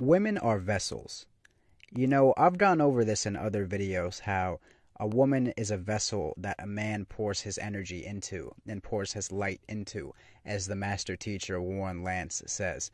Women are vessels. You know, I've gone over this in other videos, how a woman is a vessel that a man pours his energy into and pours his light into, as the master teacher Warren Lance says.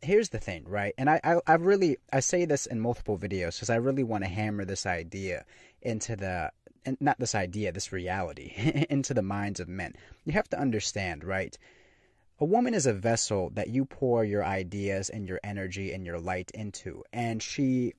Here's the thing, right? And I say this in multiple videos because I really want to hammer this idea into the, and not this idea, this reality, into the minds of men. You have to understand, right? A woman is a vessel that you pour your ideas and your energy and your light into, and she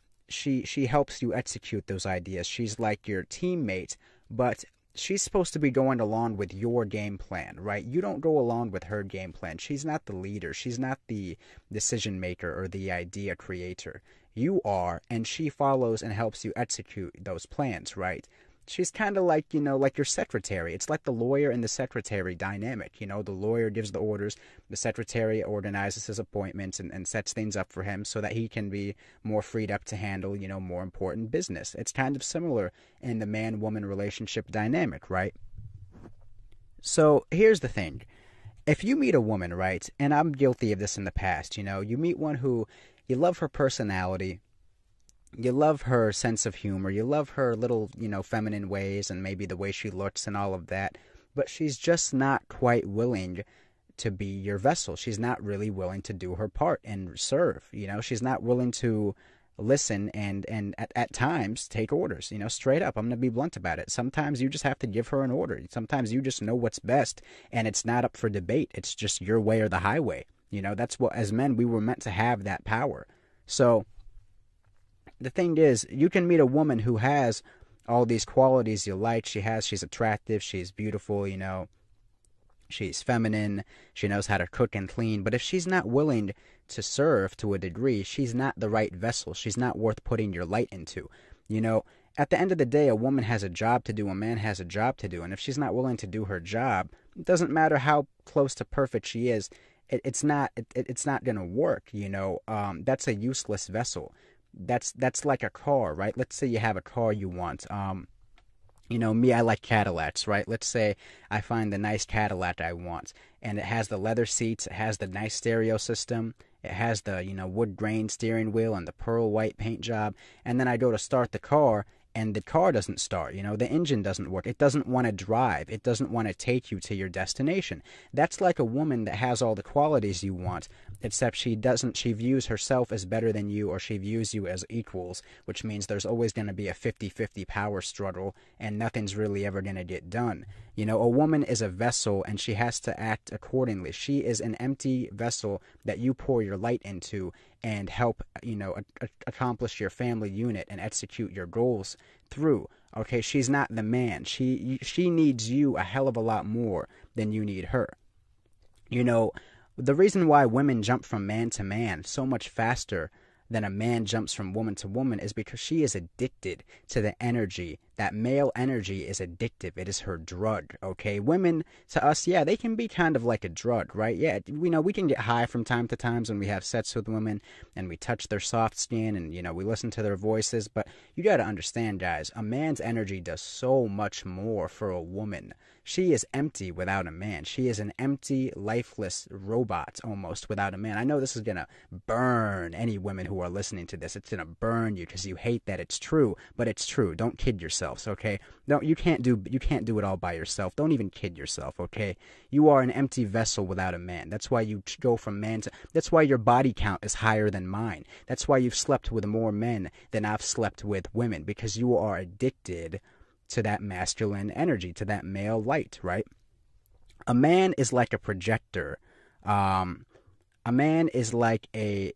helps you execute those ideas. She's like your teammate, but she's supposed to be going along with your game plan, right? You don't go along with her game plan. She's not the leader. She's not the decision maker or the idea creator. You are, and she follows and helps you execute those plans, right? She's kind of like, you know, like your secretary. It's like the lawyer and the secretary dynamic. You know, the lawyer gives the orders, the secretary organizes his appointments and sets things up for him so that he can be more freed up to handle, you know, more important business. It's kind of similar in the man-woman relationship dynamic, right? So here's the thing. If you meet a woman, right, and I'm guilty of this in the past, you know, you meet one who, you love her personality, you love her sense of humor, you love her little, you know, feminine ways and maybe the way she looks and all of that, but she's just not quite willing to be your vessel. She's not really willing to do her part and serve, you know. She's not willing to listen and at times take orders, you know, straight up. I'm going to be blunt about it. Sometimes you just have to give her an order. Sometimes you just know what's best and it's not up for debate. It's just your way or the highway. You know, that's what, as men, we were meant to have that power. So the thing is, you can meet a woman who has all these qualities you like. She's attractive, she's beautiful, you know, she's feminine, she knows how to cook and clean. But if she's not willing to serve to a degree, she's not the right vessel. She's not worth putting your light into. You know, at the end of the day, a woman has a job to do, a man has a job to do. And if she's not willing to do her job, it doesn't matter how close to perfect she is, it's not going to work, you know. That's a useless vessel. That's like a car, right? Let's say you have a car you want. You know, me, I like Cadillacs, right? Let's say I find the nice Cadillac I want, and it has the leather seats, it has the nice stereo system, it has the, you know, wood grain steering wheel and the pearl white paint job, and then I go to start the car, and the car doesn't start, you know, the engine doesn't work. It doesn't want to drive. It doesn't want to take you to your destination. That's like a woman that has all the qualities you want, except she views herself as better than you, or she views you as equals, which means there's always going to be a 50-50 power struggle and nothing's really ever going to get done. You know, a woman is a vessel and she has to act accordingly. She is an empty vessel that you pour your light into and help, you know, accomplish your family unit and execute your goals through. Okay, she's not the man. She needs you a hell of a lot more than you need her. You know, the reason why women jump from man to man so much faster than a man jumps from woman to woman is because she is addicted to the energy. That male energy is addictive. It is her drug, okay? Women, to us, yeah, they can be kind of like a drug, right? Yeah, we know we can get high from time to time when we have sex with women and we touch their soft skin and, you know, we listen to their voices. But you got to understand, guys, a man's energy does so much more for a woman. She is empty without a man. She is an empty, lifeless robot almost without a man. I know this is going to burn any women who are listening to this. It's going to burn you because you hate that it's true, but it's true. Don't kid yourself. Okay, no, you can't do it all by yourself. Don't even kid yourself. Okay, you are an empty vessel without a man. That's why you go from man to. That's why your body count is higher than mine. That's why you've slept with more men than I've slept with women, because you are addicted to that masculine energy, to that male light. Right? A man is like a projector. A man is like a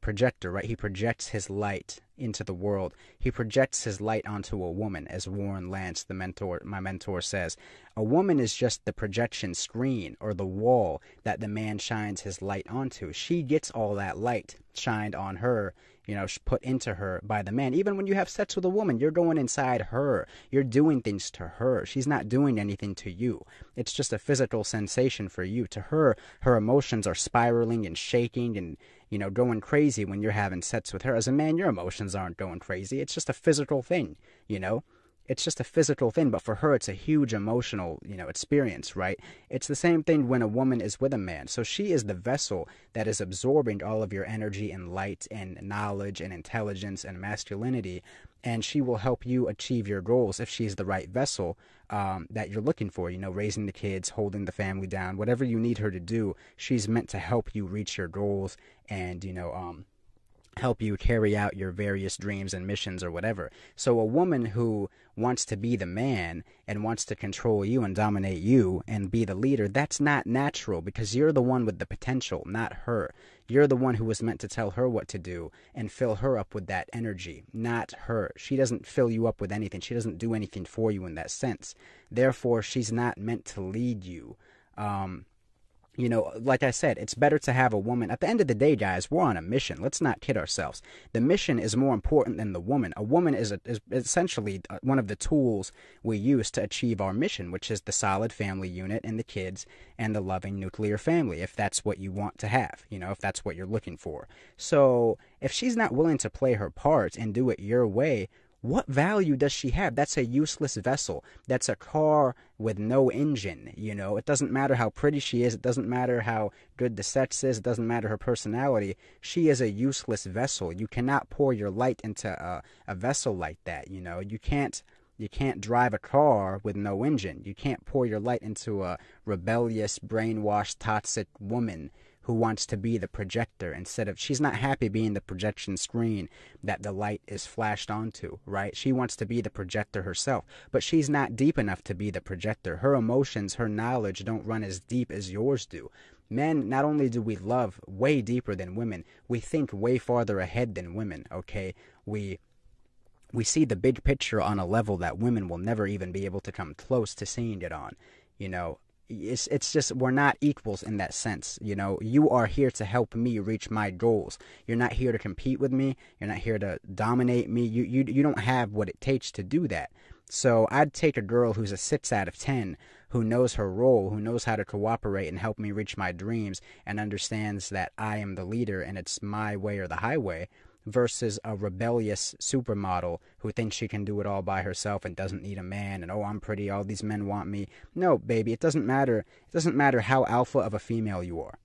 projector, right? He projects his light into the world. He projects his light onto a woman, as Warren Lance, my mentor, says. A woman is just the projection screen or the wall that the man shines his light onto. She gets all that light shined on her, you know, put into her by the man. Even when you have sex with a woman, you're going inside her. You're doing things to her. She's not doing anything to you. It's just a physical sensation for you. To her, her emotions are spiraling and shaking and, you know, going crazy when you're having sex with her. As a man, your emotions aren't going crazy. It's just a physical thing, you know. it's just a physical thing, but for her, it's a huge emotional, experience, right? It's the same thing when a woman is with a man. So she is the vessel that is absorbing all of your energy and light and knowledge and intelligence and masculinity, and she will help you achieve your goals if she's the right vessel that you're looking for, raising the kids, holding the family down, whatever you need her to do, she's meant to help you reach your goals and, help you carry out your various dreams and missions or whatever. So a woman who wants to be the man and wants to control you and dominate you and be the leader, that's not natural, because you're the one with the potential, not her. You're the one who was meant to tell her what to do and fill her up with that energy, not her. She doesn't fill you up with anything. She doesn't do anything for you in that sense. Therefore, she's not meant to lead you. Like I said, it's better to have a woman. At the end of the day, guys, we're on a mission. Let's not kid ourselves. The mission is more important than the woman. A woman is essentially one of the tools we use to achieve our mission, which is the solid family unit and the kids and the loving nuclear family, if that's what you want to have, if that's what you're looking for. So if she's not willing to play her part and do it your way, what value does she have? That's a useless vessel. That's a car with no engine, It doesn't matter how pretty she is. It doesn't matter how good the sex is. It doesn't matter her personality. She is a useless vessel. You cannot pour your light into a vessel like that, You can't drive a car with no engine. You can't pour your light into a rebellious, brainwashed, toxic woman who wants to be the projector she's not happy being the projection screen that the light is flashed onto, right? She wants to be the projector herself, but she's not deep enough to be the projector. Her emotions, her knowledge don't run as deep as yours do. Men, not only do we love way deeper than women, we think way farther ahead than women, okay? We see the big picture on a level that women will never even be able to come close to seeing it on, It's just, we're not equals in that sense, You are here to help me reach my goals. You're not here to compete with me. You're not here to dominate me. You don't have what it takes to do that. So I'd take a girl who's a 6 out of 10, who knows her role, who knows how to cooperate and help me reach my dreams, and understands that I am the leader and it's my way or the highway, versus a rebellious supermodel who thinks she can do it all by herself and doesn't need a man, and, oh, I'm pretty, all these men want me. No, baby, it doesn't matter. It doesn't matter how alpha of a female you are.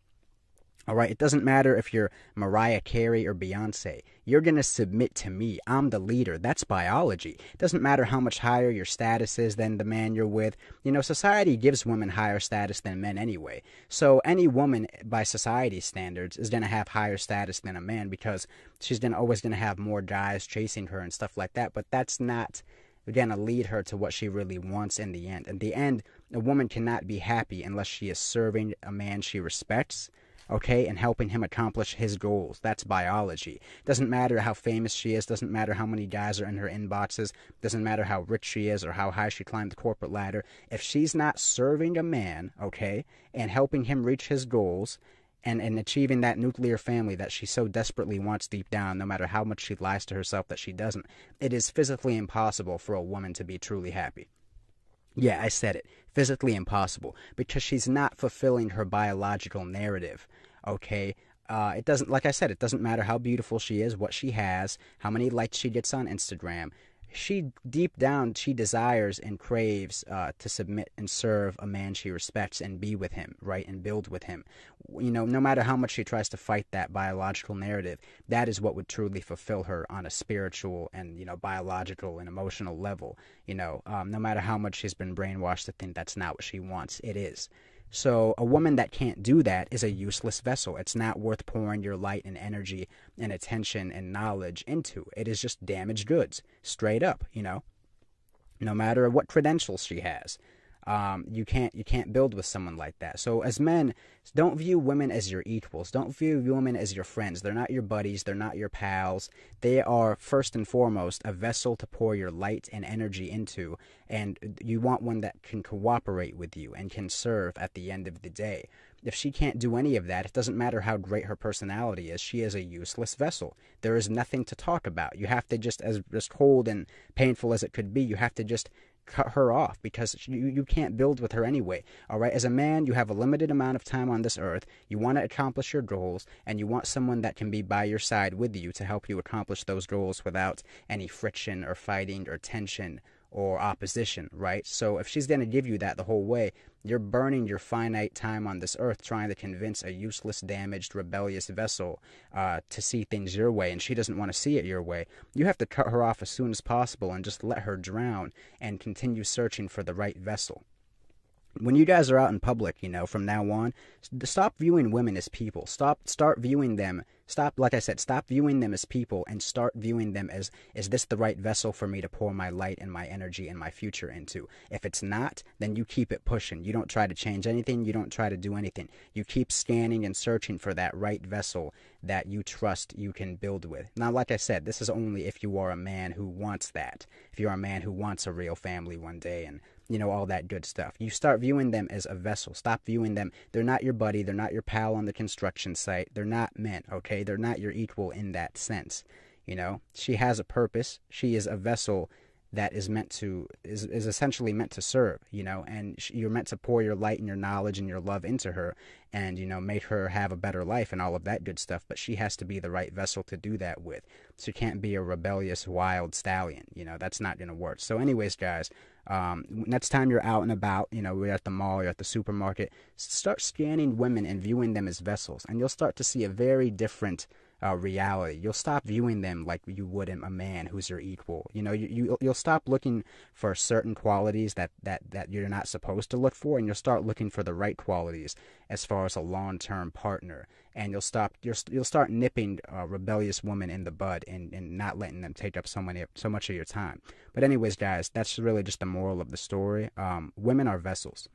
All right, it doesn't matter if you're Mariah Carey or Beyonce. You're going to submit to me. I'm the leader. That's biology. It doesn't matter how much higher your status is than the man you're with. Society gives women higher status than men anyway. So any woman by society's standards is going to have higher status than a man, because she's always going to have more guys chasing her and stuff like that. But that's not going to lead her to what she really wants in the end. In the end, a woman cannot be happy unless she is serving a man she respects, okay, and helping him accomplish his goals. That's biology. Doesn't matter how famous she is. Doesn't matter how many guys are in her inboxes. Doesn't matter how rich she is or how high she climbed the corporate ladder. If she's not serving a man, okay, and helping him reach his goals and achieving that nuclear family that she so desperately wants deep down, no matter how much she lies to herself that she doesn't, it is physically impossible for a woman to be truly happy. Yeah, I said it. Physically impossible, because she's not fulfilling her biological narrative, okay? It doesn't, like I said, it doesn't matter how beautiful she is, what she has, how many likes she gets on Instagram. She, deep down, she desires and craves to submit and serve a man she respects and be with him, right, and build with him. No matter how much she tries to fight that biological narrative, that is what would truly fulfill her on a spiritual and, biological and emotional level. No matter how much she's been brainwashed to think that's not what she wants, it is. So a woman that can't do that is a useless vessel. It's not worth pouring your light and energy and attention and knowledge into. It is just damaged goods, straight up, no matter what credentials she has. You can't build with someone like that. So as men, don't view women as your equals. Don't view women as your friends. They're not your buddies. They're not your pals. They are, first and foremost, a vessel to pour your light and energy into, and you want one that can cooperate with you and can serve at the end of the day. If she can't do any of that, it doesn't matter how great her personality is. She is a useless vessel. There is nothing to talk about. You have to just, as cold and painful as it could be, you have to just cut her off, because you can't build with her anyway. All right, as a man, you have a limited amount of time on this earth. You want to accomplish your goals, and you want someone that can be by your side with you to help you accomplish those goals without any friction or fighting or tension or opposition, right? So if she's going to give you that the whole way, you're burning your finite time on this earth trying to convince a useless, damaged, rebellious vessel to see things your way, and she doesn't want to see it your way. You have to cut her off as soon as possible and just let her drown and continue searching for the right vessel. When you guys are out in public, you know, from now on, stop viewing women as people. Start viewing them. Stop, like I said, stop viewing them as people and start viewing them as, is this the right vessel for me to pour my light and my energy and my future into? If it's not, then you keep it pushing. You don't try to change anything. You don't try to do anything. You keep scanning and searching for that right vessel that you trust you can build with. Now, like I said, this is only if you are a man who wants that. If you're a man who wants a real family one day and, you know, all that good stuff. You start viewing them as a vessel. Stop viewing them. They're not your buddy. They're not your pal on the construction site. They're not men, okay? They're not your equal in that sense, you know? She has a purpose. She is a vessel that is meant to, is essentially meant to serve, you know? And you're meant to pour your light and your knowledge and your love into her and, you know, make her have a better life and all of that good stuff. But she has to be the right vessel to do that with. She can't be a rebellious, wild stallion, you know? That's not going to work. So anyways, guys, next time you're out and about, you know, we're at the mall, you're at the supermarket, start scanning women and viewing them as vessels, and you'll start to see a very different reality. You'll stop viewing them like you would a man who's your equal. You know, you'll stop looking for certain qualities that you're not supposed to look for, and you'll start looking for the right qualities as far as a long-term partner. And you'll start nipping a rebellious woman in the bud and not letting them take up so much of your time. But anyways, guys, that's really just the moral of the story. Women are vessels.